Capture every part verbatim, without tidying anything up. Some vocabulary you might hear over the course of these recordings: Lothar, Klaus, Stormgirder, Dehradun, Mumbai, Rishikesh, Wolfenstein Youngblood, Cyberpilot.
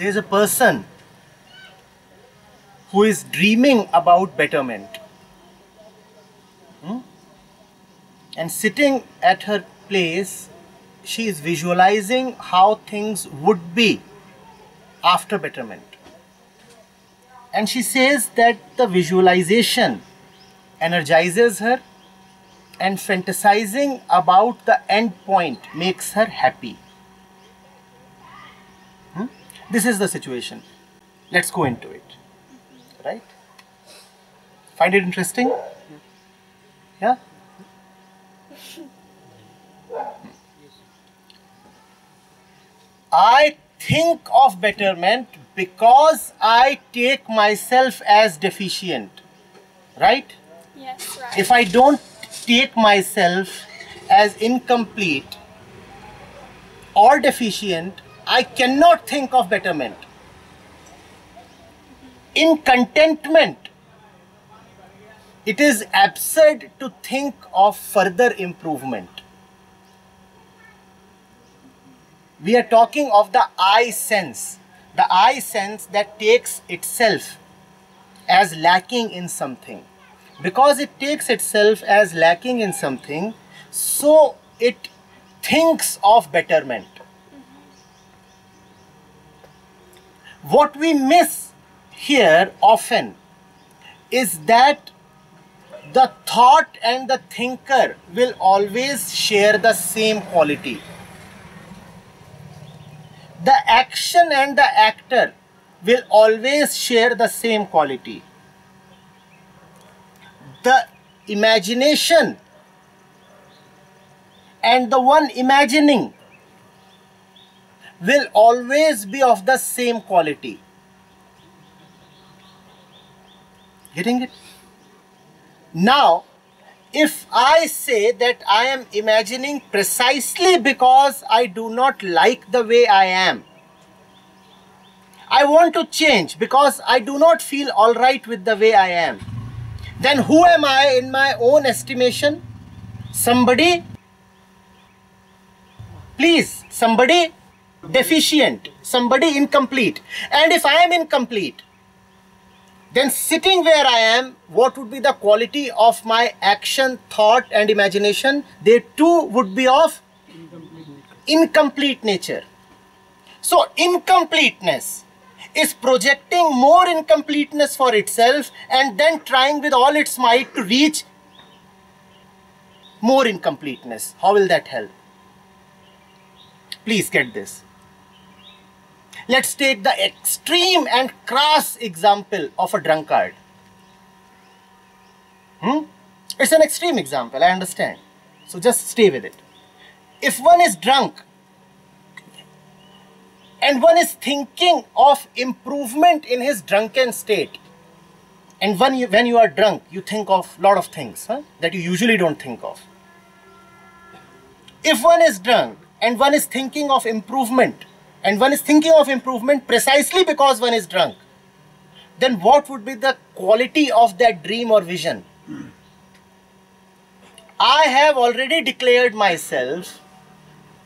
there is a person who is dreaming about betterment, hmm? and sitting at her place, she is visualizing how things would be after betterment. And she says that the visualization energizes her, and fantasizing about the end point makes her happy. Hmm? This is the situation. Let's go into it. Right? Find it interesting? Yeah? I think of betterment because I take myself as deficient, right? Yes, right. If I don't take myself as incomplete or deficient, I cannot think of betterment. In contentment, it is absurd to think of further improvement. We are talking of the I sense, the I sense that takes itself as lacking in something. Because it takes itself as lacking in something, so it thinks of betterment. What we miss here often is that the thought and the thinker will always share the same quality. The action and the actor will always share the same quality. The imagination and the one imagining will always be of the same quality. Getting it? Now, if I say that I am imagining precisely because I do not like the way I am, I want to change because I do not feel alright with the way I am, then who am I in my own estimation? Somebody, please, somebody deficient, somebody incomplete. And if I am incomplete, then sitting where I am, what would be the quality of my action, thought and imagination? They too would be of incomplete nature. Incomplete nature. So incompleteness is projecting more incompleteness for itself and then trying with all its might to reach more incompleteness. How will that help? Please get this. Let's take the extreme and crass example of a drunkard. Hmm? It's an extreme example, I understand. So just stay with it. If one is drunk and one is thinking of improvement in his drunken state, and when you, when you are drunk, you think of a lot of things huh, that you usually don't think of. If one is drunk and one is thinking of improvement, and one is thinking of improvement precisely because one is drunk, then what would be the quality of that dream or vision? I have already declared myself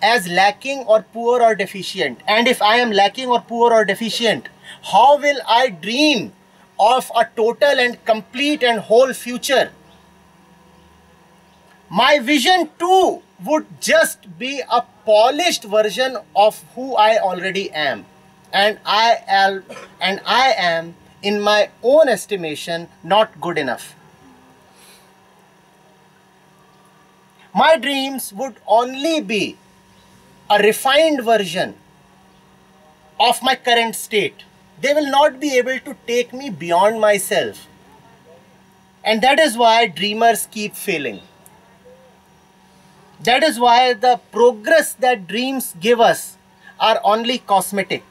as lacking or poor or deficient. And if I am lacking or poor or deficient, how will I dream of a total and complete and whole future? My vision too would just be a polished version of who I already am, and I am, and I am in my own estimation not good enough. My dreams would only be a refined version of my current state. They will not be able to take me beyond myself, and that is why dreamers keep failing. That is why the progress that dreams give us are only cosmetic.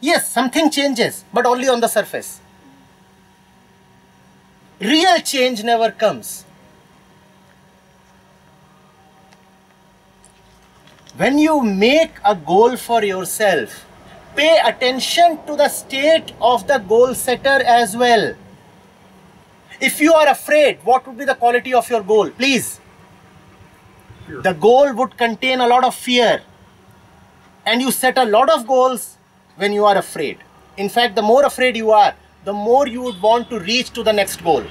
Yes, something changes, but only on the surface. Real change never comes. When you make a goal for yourself, pay attention to the state of the goal setter as well. If you are afraid, what would be the quality of your goal? Please. The goal would contain a lot of fear, and you set a lot of goals when you are afraid. In fact, the more afraid you are, the more you would want to reach to the next goal,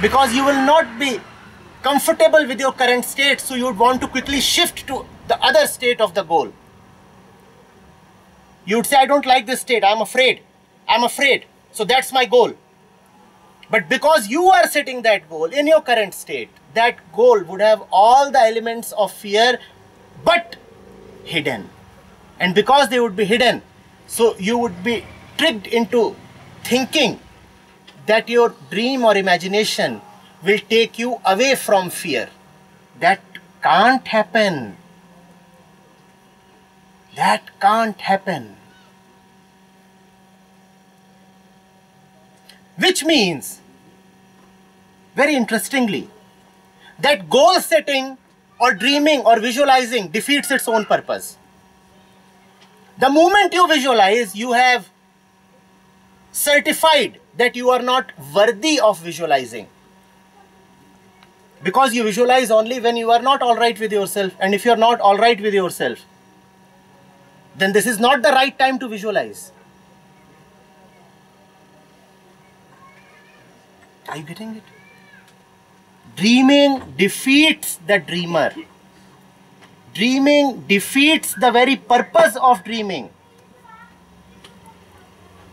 because you will not be comfortable with your current state, so you would want to quickly shift to the other state of the goal. You would say, I don't like this state, I'm afraid, I'm afraid, so that's my goal. But because you are setting that goal in your current state, that goal would have all the elements of fear but hidden. And because they would be hidden, so you would be tricked into thinking that your dream or imagination will take you away from fear. That can't happen. That can't happen. Which means, very interestingly, that goal setting or dreaming or visualizing defeats its own purpose. The moment you visualize, you have certified that you are not worthy of visualizing. Because you visualize only when you are not alright with yourself, and if you are not alright with yourself, then this is not the right time to visualize. Are you getting it? Dreaming defeats the dreamer. Dreaming defeats the very purpose of dreaming.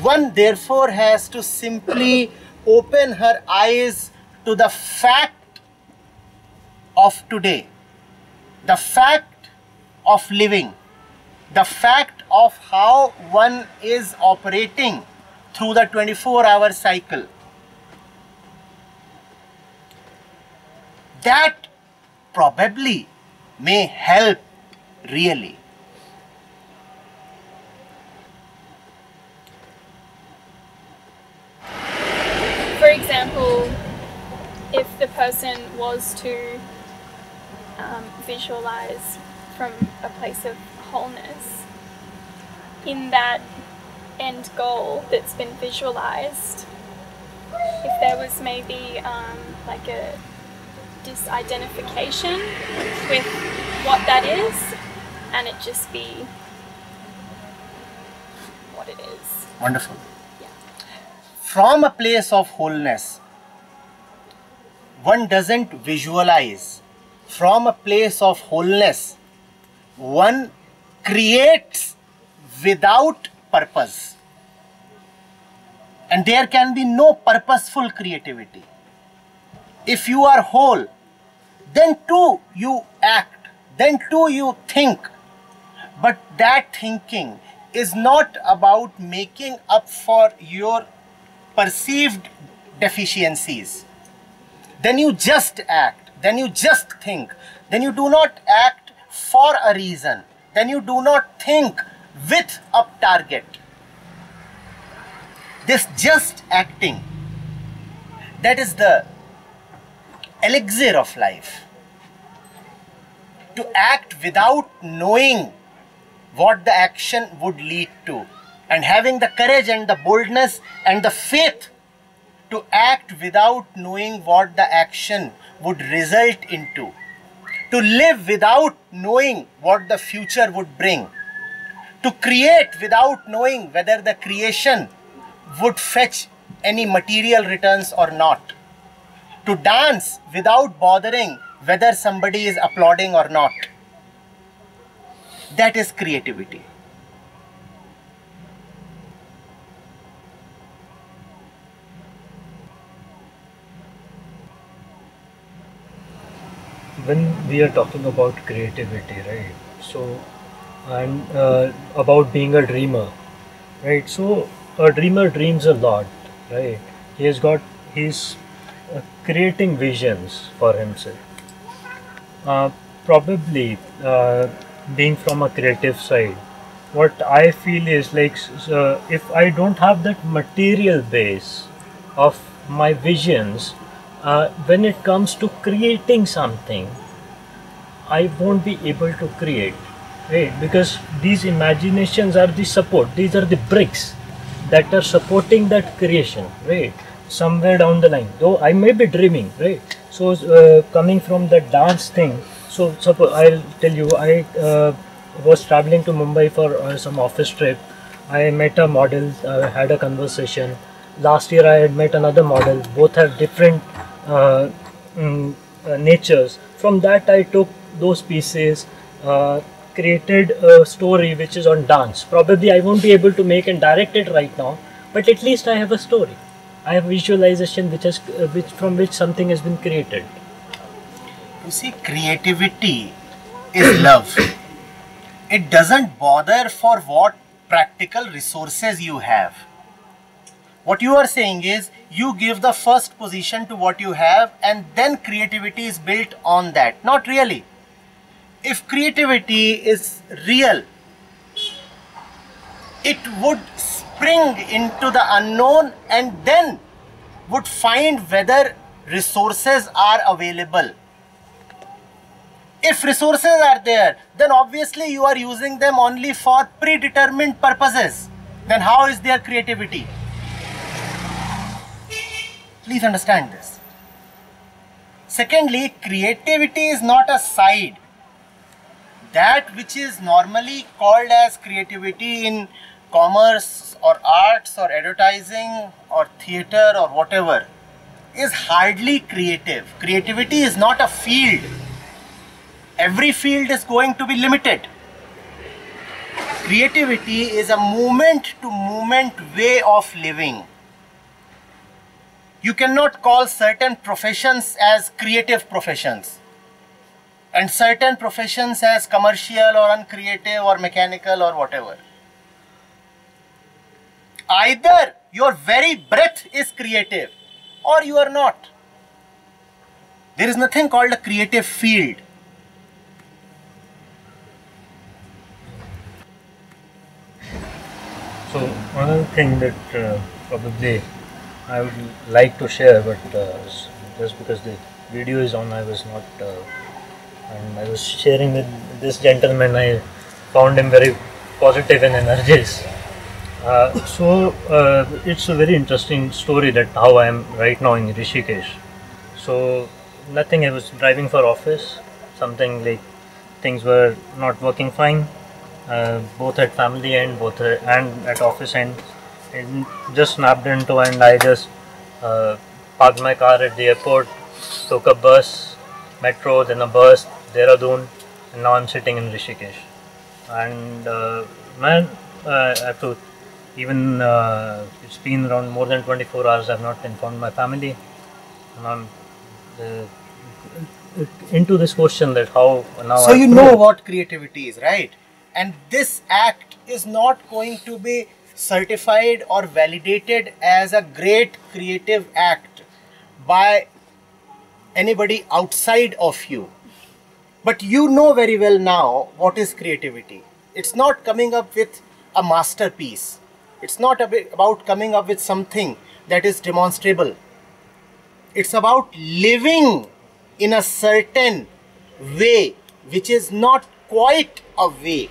One therefore has to simply open her eyes to the fact of today, the fact of living, the fact of how one is operating through the twenty-four hour cycle. That probably may help really. For example, if the person was to um, visualize from a place of wholeness, in that end goal that's been visualized, if there was maybe um, like a disidentification with what that is, and it just be what it is. Wonderful. Yeah. From a place of wholeness, one doesn't visualize. From a place of wholeness, one creates without purpose. And there can be no purposeful creativity. If you are whole, then too you act, then too you think. But that thinking is not about making up for your perceived deficiencies. Then you just act, then you just think, then you do not act for a reason, then you do not think with a target. This just acting, that is the elixir of life. To act without knowing what the action would lead to, and having the courage and the boldness and the faith to act without knowing what the action would result into, to live without knowing what the future would bring, to create without knowing whether the creation would fetch any material returns or not, to dance without bothering whether somebody is applauding or not. That is creativity. When we are talking about creativity, right? So, and uh, about being a dreamer, right? So, a dreamer dreams a lot, right? He has got his Uh, creating visions for himself. Uh, probably uh, being from a creative side, what I feel is like, uh, if I don't have that material base of my visions, uh, when it comes to creating something, I won't be able to create, right? Because these imaginations are the support, these are the bricks that are supporting that creation, right? Somewhere down the line, though I may be dreaming, right? So uh, coming from the dance thing, so suppose, I'll tell you, I uh, was traveling to Mumbai for uh, some office trip, I met a model, uh, had a conversation. Last year I had met another model. Both have different uh, um, uh, natures. From that I took those pieces, uh, created a story which is on dance. Probably I won't be able to make and direct it right now, but at least I have a story. I have visualization which has, uh, which from which something has been created. You see, creativity is love. It doesn't bother for what practical resources you have. What you are saying is you give the first position to what you have and then creativity is built on that. Not really. If creativity is real, it would spring into the unknown and then would find whether resources are available. If resources are there, then obviously you are using them only for predetermined purposes. Then how is their creativity? Please understand this. Secondly, creativity is not a side. That which is normally called as creativity in commerce or arts or advertising or theater or whatever is hardly creative. Creativity is not a field. Every field is going to be limited. Creativity is a movement to movement way of living. You cannot call certain professions as creative professions and certain professions as commercial or uncreative or mechanical or whatever. Either your very breath is creative or you are not. There is nothing called a creative field. So one thing that uh, probably I would like to share, but uh, just because the video is on, I was not, uh, and I was sharing with this gentleman, I found him very positive and energized. Uh, so uh, it's a very interesting story that how I am right now in Rishikesh. So nothing, I was driving for office, something like things were not working fine. Uh, both at family end, both uh, and at office end, and just snapped into, and I just uh, parked my car at the airport, took a bus, metro, then a bus, Dehradun, and now I'm sitting in Rishikesh. And uh, man, uh, I have to even uh, it's been around more than twenty-four hours. I've not informed my family, and I'm uh, into this question that how now. So I you know what creativity is, right? And this act is not going to be certified or validated as a great creative act by anybody outside of you. But you know very well now what is creativity. It's not coming up with a masterpiece. It's not about coming up with something that is demonstrable. It's about living in a certain way which is not quite a way.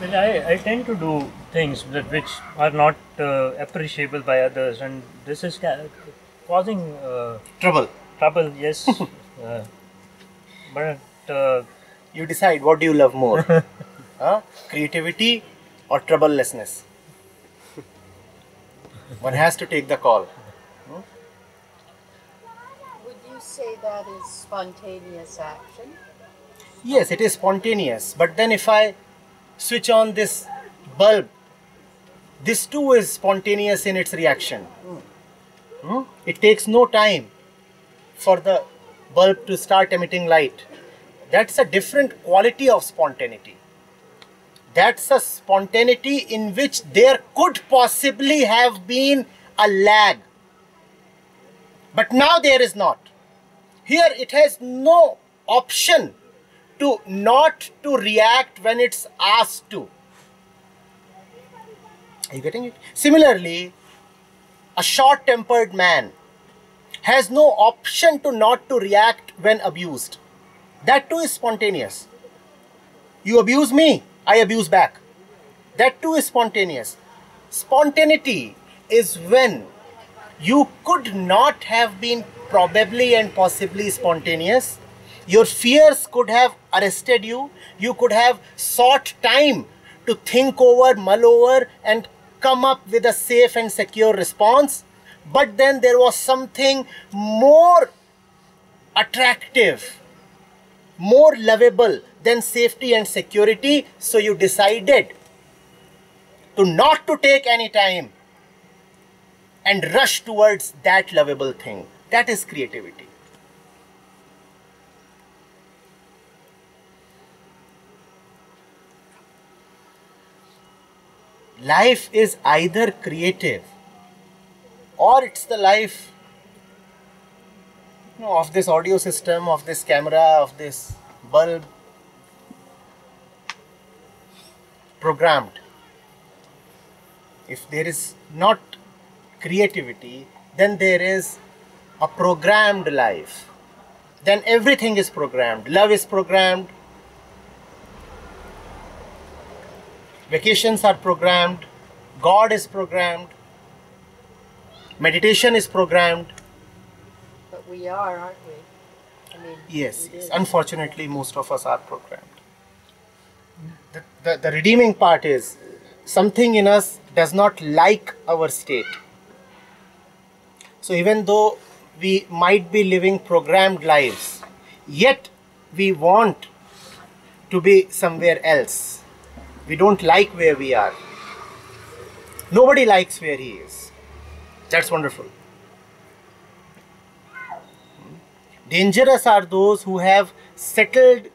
Well, I, I tend to do things that which are not uh, appreciable by others, and this is ca causing uh, trouble. Trouble, yes. uh, but uh, you decide what do you love more, huh? Creativity or troublelessness. One has to take the call. Hmm? Would you say that is spontaneous action? Yes, it is spontaneous. But then if I switch on this bulb, this too is spontaneous in its reaction. Mm. Hmm? It takes no time for the bulb to start emitting light. That's a different quality of spontaneity. That's a spontaneity in which there could possibly have been a lag. But now there is not. Here it has no option to not to react when it's asked to. Are you getting it? Similarly, a short-tempered man has no option to not to react when abused. That too is spontaneous. You abuse me, I abuse back. That too is spontaneous. Spontaneity is when you could not have been probably and possibly spontaneous, Your fears could have arrested you. You could have sought time to think over, mull over, and come up with a safe and secure response. But then there was something more attractive, more lovable than safety and security. So you decided to not to take any time and rush towards that lovable thing. That is creativity. Life is either creative or it's the life, you know, of this audio system, of this camera, of this bulb, programmed. If there is not creativity, then there is a programmed life. Then everything is programmed. Love is programmed. Vacations are programmed. God is programmed. Meditation is programmed. But we are, aren't we? I mean, yes, yes. Unfortunately, most of us are programmed. The, the, the redeeming part is something in us does not like our state. So even though we might be living programmed lives, yet we want to be somewhere else. We don't like where we are. Nobody likes where he is. That's wonderful. Dangerous are those who have settled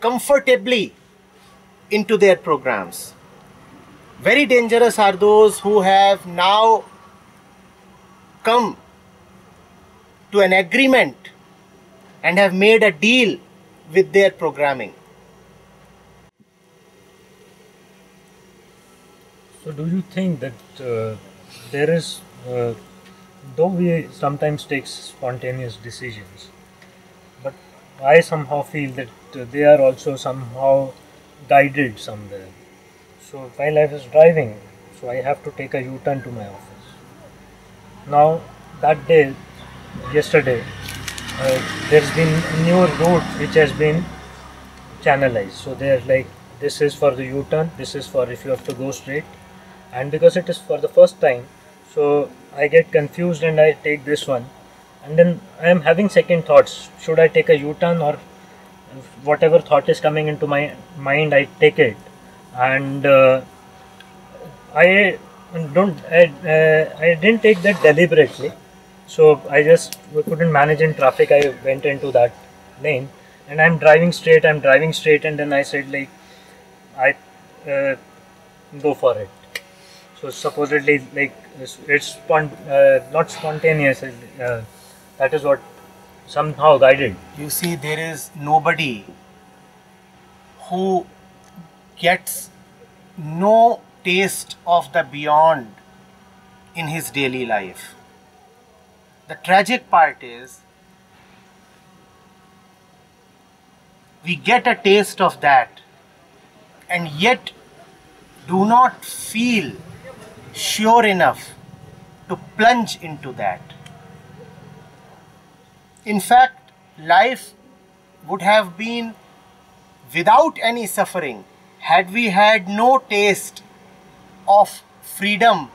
comfortably into their programs. Very dangerous are those who have now come to an agreement and have made a deal with their programming. So do you think that uh, there is, uh, though we sometimes take spontaneous decisions, but I somehow feel that uh, they are also somehow guided somewhere. So while I was driving, so I have to take a U-turn to my office. Now that day, yesterday, uh, there's been a new route which has been channelized. So there's like, this is for the U-turn, this is for if you have to go straight. And because it is for the first time, so I get confused and I take this one, and then I am having second thoughts. Should I take a U-turn, or whatever thought is coming into my mind, I take it. And uh, I don't, I, uh, I didn't take that deliberately. So I just couldn't manage in traffic. I went into that lane, and I'm driving straight. I'm driving straight, and then I said like, I uh, go for it. So supposedly, like, it's, it's spont uh, not spontaneous, uh, that is what somehow guided. You see, there is nobody who gets no taste of the beyond in his daily life. The tragic part is, we get a taste of that and yet do not feel sure enough to plunge into that. In fact, life would have been without any suffering had we had no taste of freedom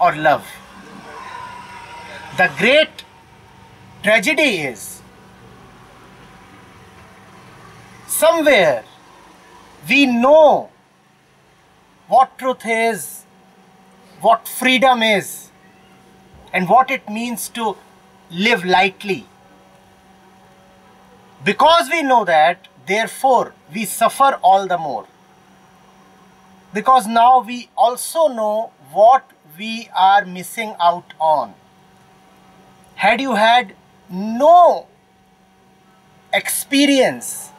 or love. The great tragedy is, somewhere we know what truth is, what freedom is, and what it means to live lightly. Because we know that, therefore, we suffer all the more. Because now we also know what we are missing out on. Had you had no experience,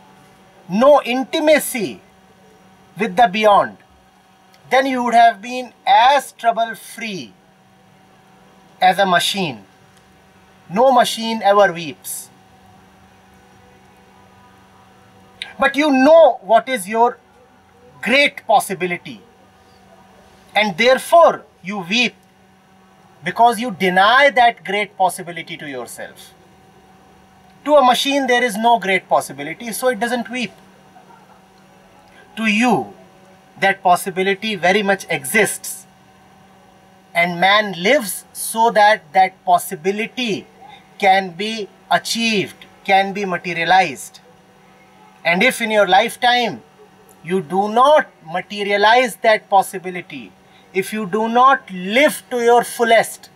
no intimacy with the beyond, then you would have been as trouble-free as a machine. No machine ever weeps. But you know what is your great possibility, and therefore you weep because you deny that great possibility to yourself. To a machine, there is no great possibility, so it doesn't weep. To you, that possibility very much exists. And man lives so that that possibility can be achieved, can be materialized. And if in your lifetime you do not materialize that possibility, if you do not live to your fullest,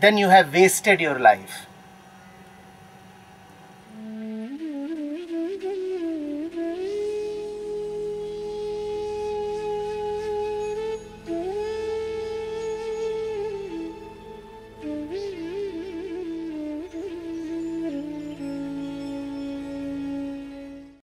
then you have wasted your life.